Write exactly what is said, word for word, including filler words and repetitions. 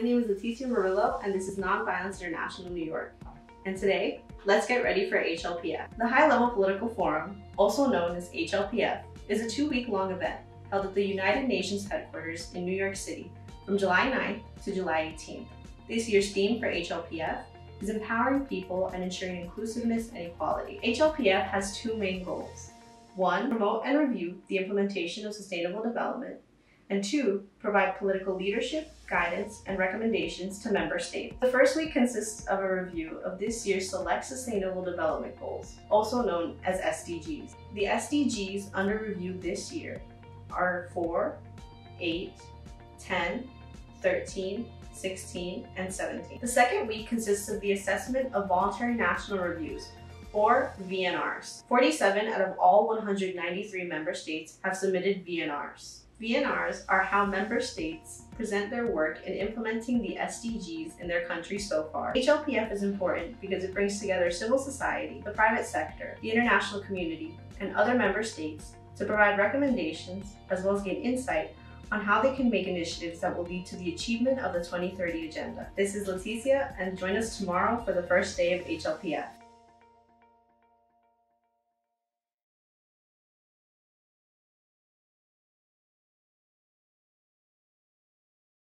My name is Leticia Murillo, and this is Nonviolence International New York. And today, let's get ready for H L P F. The High Level Political Forum, also known as H L P F, is a two-week-long event held at the United Nations Headquarters in New York City from July ninth to July eighteenth. This year's theme for H L P F is empowering people and ensuring inclusiveness and equality. H L P F has two main goals. One, promote and review the implementation of sustainable development, and two, provide political leadership, guidance, and recommendations to member states. The first week consists of a review of this year's select Sustainable Development Goals, also known as S D Gs. The S D Gs under review this year are four, eight, ten, thirteen, sixteen, and seventeen. The second week consists of the assessment of Voluntary National Reviews, or V N Rs. forty-seven out of all one hundred ninety-three member states have submitted V N Rs. V N Rs are how member states present their work in implementing the S D Gs in their country so far. H L P F is important because it brings together civil society, the private sector, the international community, and other member states to provide recommendations as well as gain insight on how they can make initiatives that will lead to the achievement of the twenty thirty Agenda. This is Leticia, and join us tomorrow for the first day of H L P F.